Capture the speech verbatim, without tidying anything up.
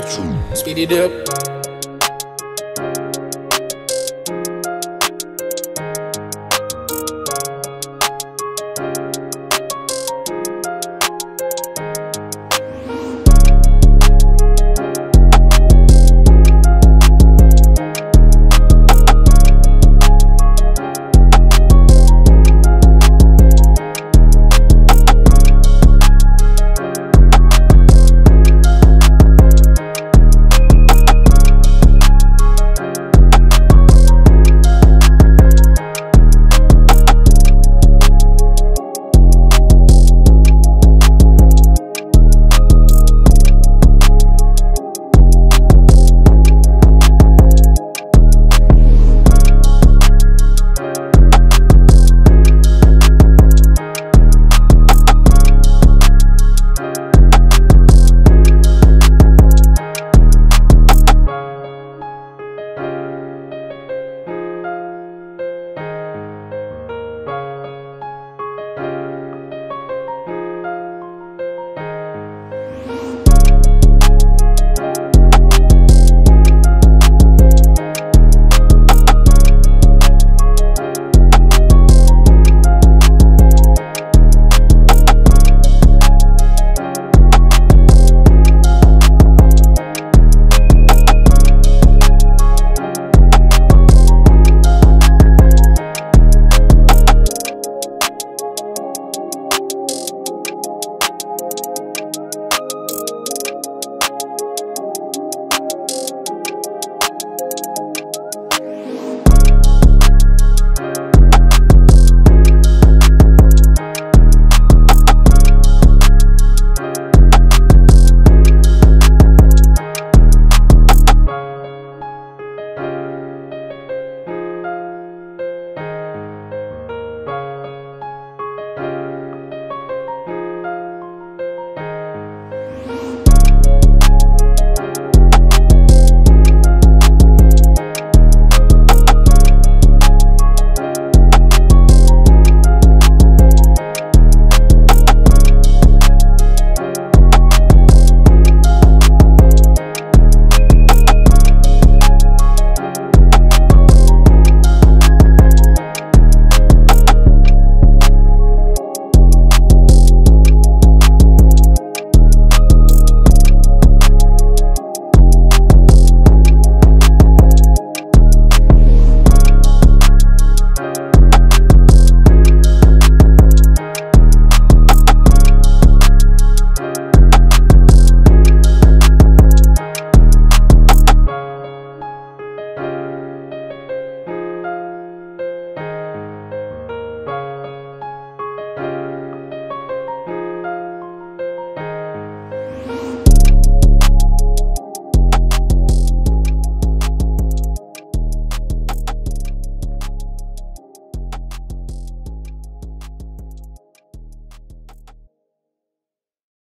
iTunes. Speed it up.